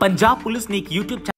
Punjab police ने एक YouTube